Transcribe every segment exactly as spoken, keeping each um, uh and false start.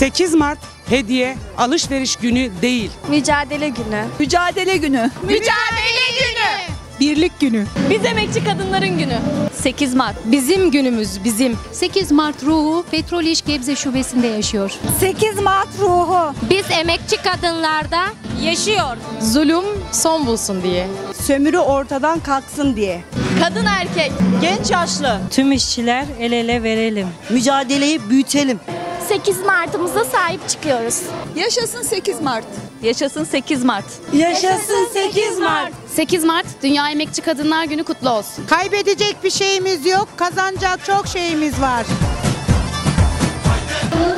sekiz Mart hediye alışveriş günü değil. Mücadele günü. Mücadele günü. Mücadele günü. Birlik günü. Biz emekçi kadınların günü. sekiz Mart bizim günümüz, bizim. sekiz Mart ruhu Petrol İş Gebze şubesinde yaşıyor. sekiz Mart ruhu. Biz emekçi kadınlarda yaşıyor. Zulüm son bulsun diye. Sömürü ortadan kalksın diye. Kadın erkek, genç yaşlı. Tüm işçiler el ele verelim. Mücadeleyi büyütelim. sekiz Mart'ımıza sahip çıkıyoruz. Yaşasın sekiz Mart. Yaşasın sekiz Mart. Yaşasın sekiz Mart. sekiz Mart Dünya Emekçi Kadınlar Günü kutlu olsun. Kaybedecek bir şeyimiz yok, kazanacak çok şeyimiz var.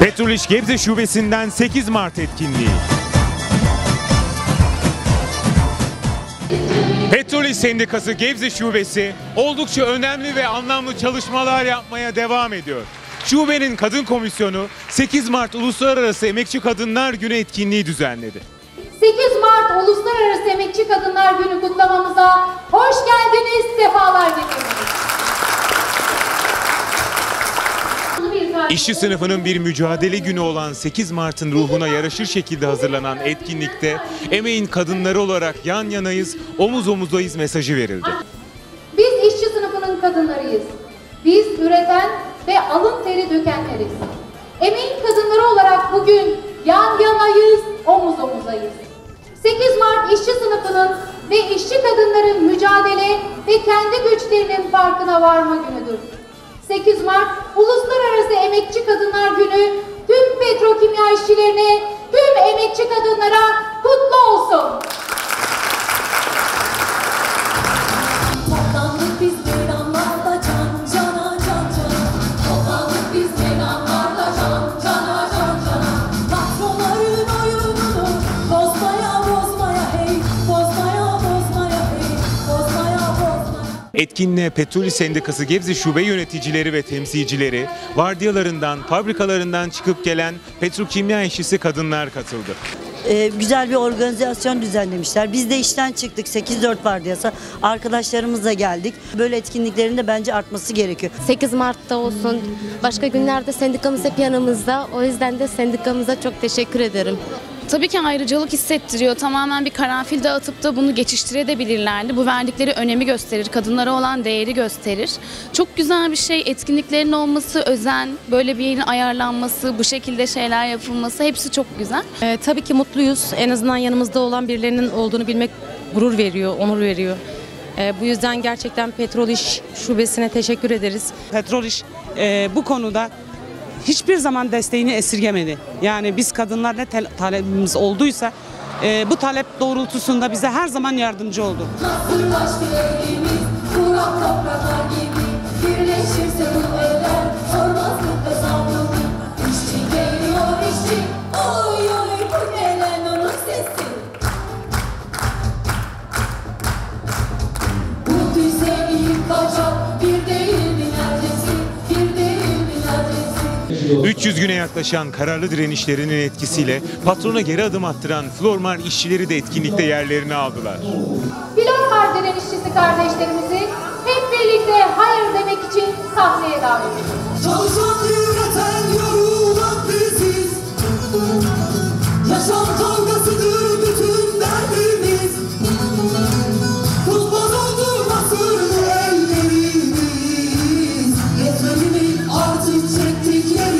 Petrol İş Gebze Şubesi'nden sekiz Mart etkinliği. Petrol İş Sendikası Gebze Şubesi oldukça önemli ve anlamlı çalışmalar yapmaya devam ediyor. Şubenin Kadın Komisyonu sekiz Mart Uluslararası Emekçi Kadınlar Günü etkinliği düzenledi. sekiz Mart Uluslararası Emekçi Kadınlar Günü kutlamamıza hoş geldiniz, sefalar getirdiniz. İşçi sınıfının bir mücadele günü olan sekiz Mart'ın ruhuna yaraşır şekilde hazırlanan etkinlikte emeğin kadınları olarak yan yanayız, omuz omuzdayız mesajı verildi. Biz işçi sınıfının kadınlarıyız. Biz üreten ve alın teri dökenleriz. Emeğin kadınları olarak bugün yan yanayız, omuz omuzayız. sekiz Mart işçi sınıfının ve işçi kadınların mücadele ve kendi güçlerinin farkına varma günüdür. sekiz Mart Uluslararası Emekçi Kadınlar Günü tüm petrokimya işçilerine, tüm emekçi kadınlara kutlu olsun. Etkinliğe Petrol İş Sendikası Gebze Şube yöneticileri ve temsilcileri, vardiyalarından, fabrikalarından çıkıp gelen petrokimya işçisi kadınlar katıldı. Ee, güzel bir organizasyon düzenlemişler. Biz de işten çıktık, sekiz dört vardiyası. Arkadaşlarımızla geldik. Böyle etkinliklerin de bence artması gerekiyor. sekiz Mart'ta olsun, başka günlerde sendikamız hep yanımızda. O yüzden de sendikamıza çok teşekkür ederim. Tabii ki ayrıcalık hissettiriyor. Tamamen bir karanfil dağıtıp da bunu geçiştirebilirlerdi. Bu verdikleri önemi gösterir, kadınlara olan değeri gösterir. Çok güzel bir şey, etkinliklerin olması, özen, böyle bir yerin ayarlanması, bu şekilde şeyler yapılması hepsi çok güzel. Ee, tabii ki mutluyuz. En azından yanımızda olan birilerinin olduğunu bilmek gurur veriyor, onur veriyor. Ee, bu yüzden gerçekten Petrol İş Şubesi'ne teşekkür ederiz. Petrol İş e, bu konuda hiçbir zaman desteğini esirgemedi. Yani biz kadınlar ne talebimiz olduysa e, bu talep doğrultusunda bize her zaman yardımcı oldu. üç yüz güne yaklaşan kararlı direnişlerinin etkisiyle patrona geri adım attıran Flormar işçileri de etkinlikte yerlerini aldılar. Flormar direnişçisi kardeşlerimizi hep birlikte hayır demek için sahneye davet ediyoruz. Çalışan, üreten, yorulan biziz. Yaşam kavgasıdır bütün derdimiz. Tutmaz oldu nasıl ellerimiz. Yetmelimin artık çektikleri.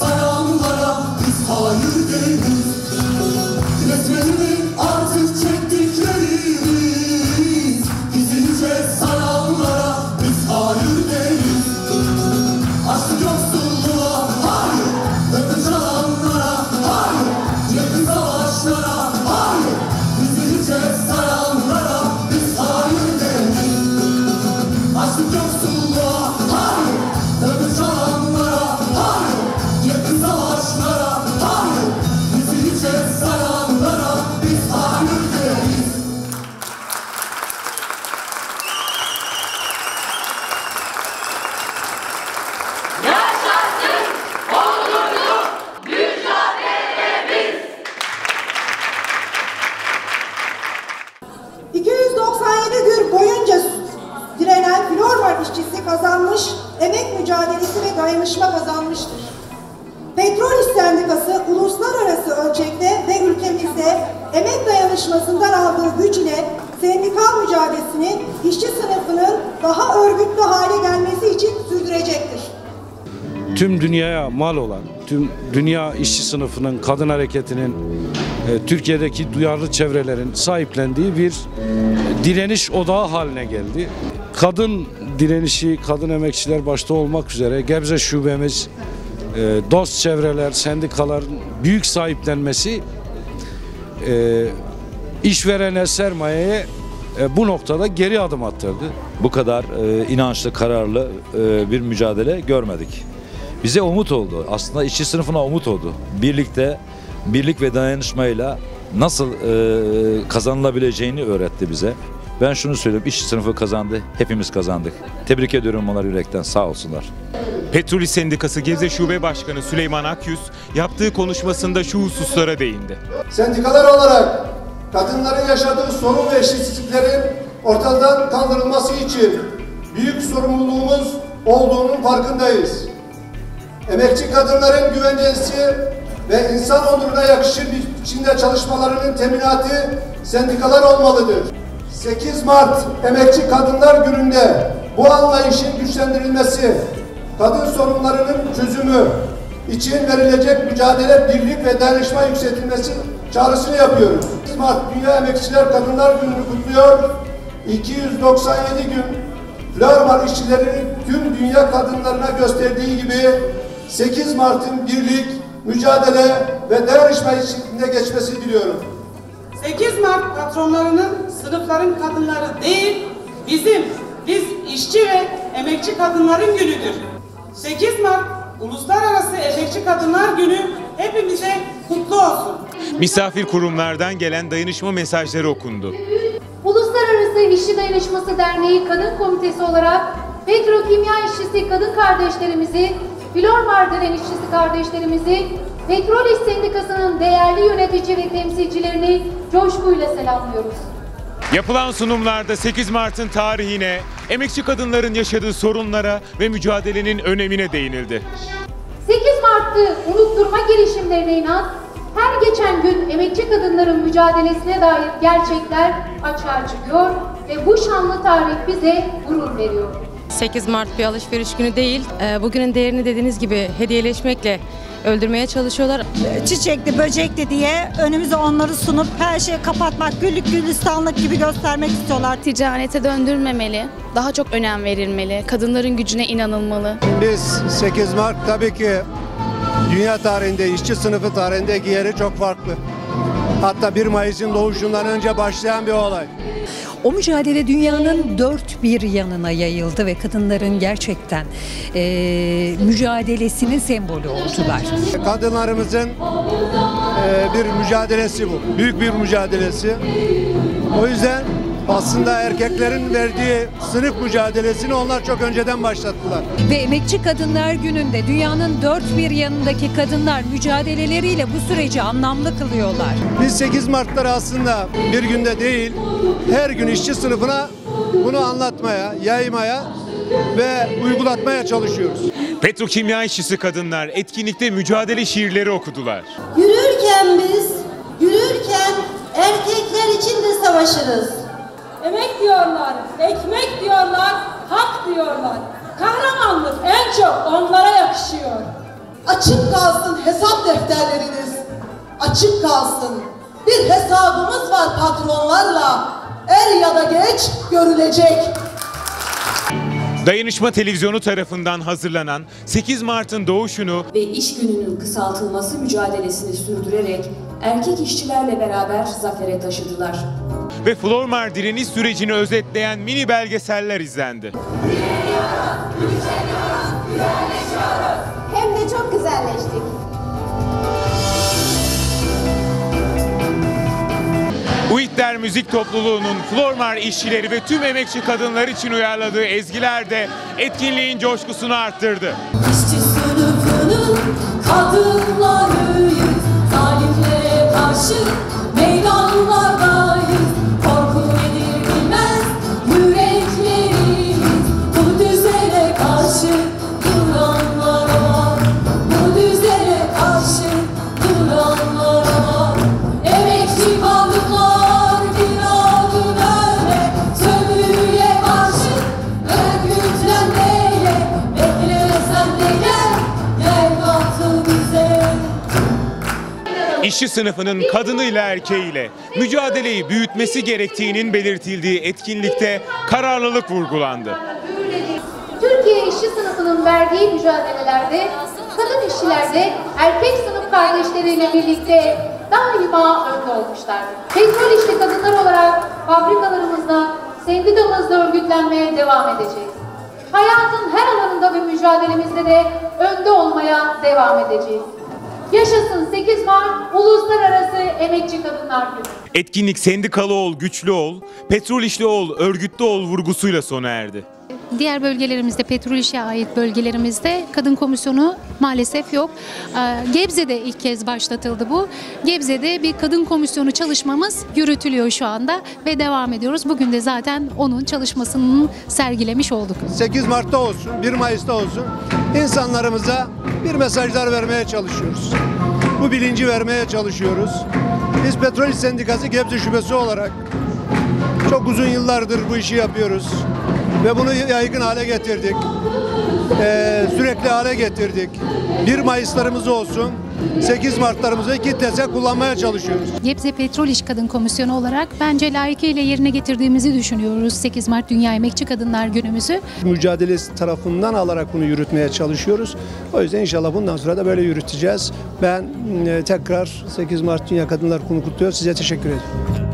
Salamlara biz hayır deriz. dayanışma kazanmıştır. Petrol İş Sendikası uluslararası ölçekte ve ülkemizde emek dayanışmasından aldığı güç ile sendikal mücadelesini işçi sınıfının daha örgütlü hale gelmesi için sürdürecektir. Tüm dünyaya mal olan, tüm dünya işçi sınıfının, kadın hareketinin, Türkiye'deki duyarlı çevrelerin sahiplendiği bir direniş odağı haline geldi. Kadın direnişi, kadın emekçiler başta olmak üzere Gebze şubemiz, dost çevreler, sendikaların büyük sahiplenmesi işverene, sermayeye bu noktada geri adım attırdı. Bu kadar inançlı, kararlı bir mücadele görmedik. Bize umut oldu. Aslında işçi sınıfına umut oldu. Birlikte, birlik ve dayanışmayla nasıl e, kazanılabileceğini öğretti bize. Ben şunu söyleyeyim, işçi sınıfı kazandı, hepimiz kazandık. Tebrik ediyorum onları yürekten, sağ olsunlar. Petrol İş Sendikası Gebze Şube Başkanı Süleyman Akyüz yaptığı konuşmasında şu hususlara değindi. Sendikalar olarak kadınların yaşadığı sorun ve eşitsizliklerin ortadan kaldırılması için büyük sorumluluğumuz olduğunun farkındayız. Emekçi kadınların güvencesi ve insan onuruna yakışır bir biçimde çalışmalarının teminatı sendikalar olmalıdır. sekiz Mart Emekçi Kadınlar Günü'nde bu anlayışın güçlendirilmesi, kadın sorunlarının çözümü için verilecek mücadele, birlik ve dayanışma yükseltilmesi çağrısını yapıyoruz. sekiz Mart Dünya Emekçiler Kadınlar Günü'nü kutluyor. iki yüz doksan yedi gün Flormar işçilerinin tüm dünya kadınlarına gösterdiği gibi sekiz Mart'ın birlik, mücadele ve dayanışma içinde geçmesi diliyorum. sekiz Mart patronlarının, sınıfların kadınları değil, bizim, biz işçi ve emekçi kadınların günüdür. sekiz Mart Uluslararası İşçi Kadınlar Günü hepimize kutlu olsun. Misafir kurumlardan gelen dayanışma mesajları okundu. Uluslararası İşçi Dayanışması Derneği Kadın Komitesi olarak petrokimya işçisi kadın kardeşlerimizi, Flormar direnişçisi kardeşlerimizi, Petrol İş Sendikası'nın değerli yönetici ve temsilcilerini coşkuyla selamlıyoruz. Yapılan sunumlarda sekiz Mart'ın tarihine, emekçi kadınların yaşadığı sorunlara ve mücadelenin önemine değinildi. sekiz Mart'ı unutturma girişimlerine inan, her geçen gün emekçi kadınların mücadelesine dair gerçekler açığa çıkıyor ve bu şanlı tarih bize gurur veriyor. sekiz Mart bir alışveriş günü değil, bugünün değerini dediğiniz gibi hediyeleşmekle öldürmeye çalışıyorlar. Çiçekli, böcekli diye önümüze onları sunup her şeyi kapatmak, güllük gülistanlık gibi göstermek istiyorlar. Ticarete döndürmemeli, daha çok önem verilmeli, kadınların gücüne inanılmalı. Biz sekiz Mart tabii ki dünya tarihinde, işçi sınıfı tarihindeki yeri çok farklı. Hatta bir Mayıs'ın doğuşundan önce başlayan bir olay. O mücadele dünyanın dört bir yanına yayıldı ve kadınların gerçekten e, mücadelesinin sembolü oldular. Kadınlarımızın e, bir mücadelesi bu. Büyük bir mücadelesi. O yüzden aslında erkeklerin verdiği sınıf mücadelesini onlar çok önceden başlattılar. Ve Emekçi Kadınlar Günü'nde dünyanın dört bir yanındaki kadınlar mücadeleleriyle bu süreci anlamlı kılıyorlar. Biz sekiz Mart'ları aslında bir günde değil, her gün işçi sınıfına bunu anlatmaya, yaymaya ve uygulatmaya çalışıyoruz. Petrokimya işçisi kadınlar etkinlikte mücadele şiirleri okudular. Yürürken biz, yürürken erkekler için de savaşırız. Emek diyorlar, ekmek diyorlar, hak diyorlar. Kahramanlık en çok onlara yakışıyor. Açık kalsın hesap defterleriniz, açık kalsın. Bir hesabımız var patronlarla, er ya da geç görülecek. Dayanışma Televizyonu tarafından hazırlanan sekiz Mart'ın doğuşunu ve iş gününün kısaltılması mücadelesini sürdürerek erkek işçilerle beraber zafere taşıdılar. Ve Flormar direniş sürecini özetleyen mini belgeseller izlendi. Direniyoruz, güçleniyoruz, güzelleşiyoruz. Hem de çok güzelleştik. UİTLER müzik topluluğunun Flormar işçileri ve tüm emekçi kadınlar için uyarladığı ezgiler de etkinliğin coşkusunu arttırdı. İşçi sınıfının kadınlarıyız, zalimlere karşı meydanlardayız. Korku nedir bilmez yüreklerimiz, bu düzene karşı duranlara. İşçi sınıfının kadınıyla erkeğiyle mücadeleyi büyütmesi gerektiğinin belirtildiği etkinlikte kararlılık vurgulandı. Türkiye işçi sınıfının verdiği mücadelelerde kadın işçiler de erkek sınıf kardeşleriyle birlikte daima önde olmuşlardır. Petrol İş'te kadınlar olarak fabrikalarımızda, sendikamızda örgütlenmeye devam edeceğiz. Hayatın her alanında ve mücadelemizde de önde olmaya devam edeceğiz. Yaşasın sekiz Mart Uluslararası Emekçi Kadınlar Günü. Etkinlik sendikalı ol, güçlü ol, petrol işli ol, örgütlü ol vurgusuyla sona erdi. Diğer bölgelerimizde, petrol işe ait bölgelerimizde kadın komisyonu maalesef yok. Gebze'de ilk kez başlatıldı bu. Gebze'de bir kadın komisyonu çalışmamız yürütülüyor şu anda ve devam ediyoruz. Bugün de zaten onun çalışmasını sergilemiş olduk. sekiz Mart'ta olsun, bir Mayıs'ta olsun insanlarımıza bir mesajlar vermeye çalışıyoruz. Bu bilinci vermeye çalışıyoruz. Biz Petrol İş Sendikası Gebze Şubesi olarak çok uzun yıllardır bu işi yapıyoruz. Ve bunu yaygın hale getirdik, ee, sürekli hale getirdik. bir Mayıslarımız olsun, sekiz Martlarımızı iki teze kullanmaya çalışıyoruz. Gebze Petrol İş Kadın Komisyonu olarak bence layıkıyla yerine getirdiğimizi düşünüyoruz. sekiz Mart Dünya Emekçi Kadınlar Günümüzü. Mücadelesi tarafından alarak bunu yürütmeye çalışıyoruz. O yüzden inşallah bundan sonra da böyle yürüteceğiz. Ben tekrar sekiz Mart Dünya Kadınlar Günü'nü kutluyor. Size teşekkür ederim.